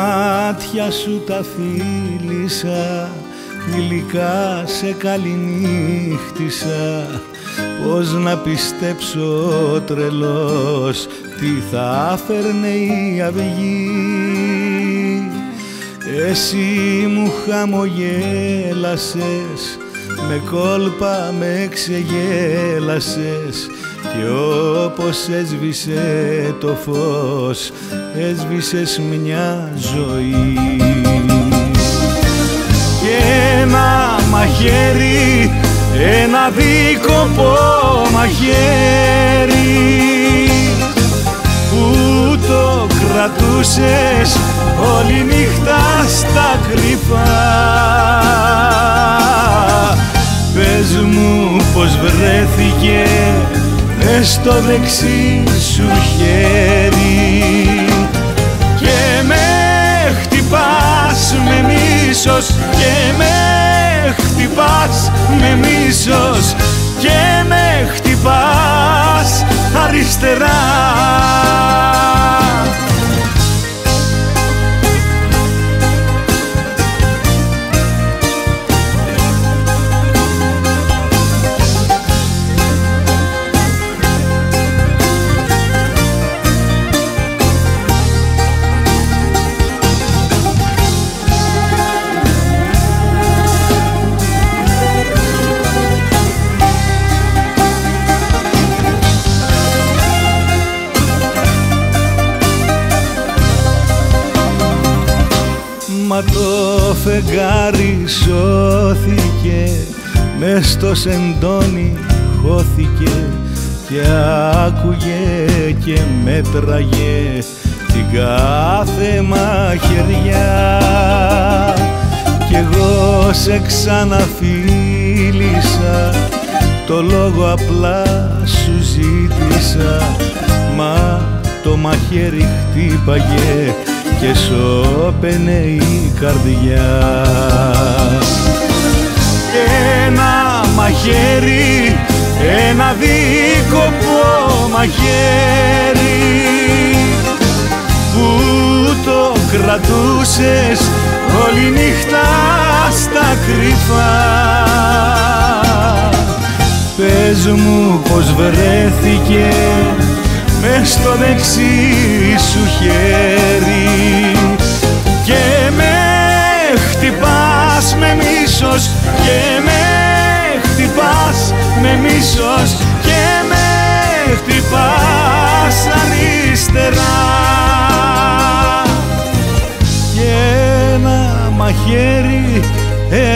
μάτια σου τα φίλησα, γλυκά σε καληνύχτησα. Πώς να πιστέψω τρελός τι θα φέρνε η αυγή. Εσύ μου χαμογέλασες, με κόλπα με ξεγέλασες, κι όπως έσβησε το φως, έσβησες μια ζωή. Και ένα μαχαίρι, ένα δίκοπο μαχαίρι, που το κρατούσες όλη νύχτα στα κρυφά. Πες μου πως βρέθηκε μες στο δεξί σου χέρι και με χτυπάς με μίσος, και με χτυπάς με μίσος, και με χτυπάς αριστερά. Μα το φεγγάρι σώθηκε, μες στο σεντόνι χώθηκε, και άκουγε και μέτραγε την κάθε μαχαιριά. Κι εγώ σε ξαναφίλησα, το λόγο απλά σου ζήτησα, μα το μαχαίρι χτύπαγε και σώπαινε η καρδιά. Ένα μαχαίρι, ένα δίκοπο μαχαίρι, που το κρατούσες όλη νύχτα στα κρυφά. Πες μου πως βρέθηκε μες στο δεξί σου χέρι και με χτυπάς με μίσος, και με χτυπάς με μίσος, και με χτυπάς αριστερά. Και ένα μαχαίρι,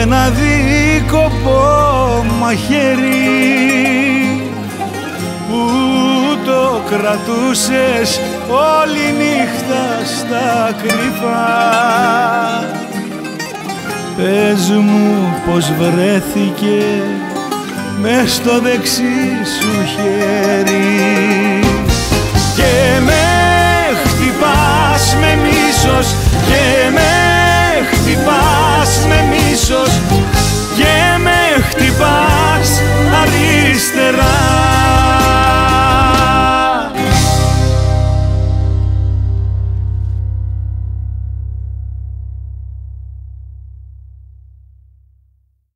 ένα δίκοπο μαχαίρι, το κρατούσες όλη νύχτα στα κρυφά. Πες μου πως βρέθηκε μες στο δεξί σου χέρι και με χτυπάς με μίσος,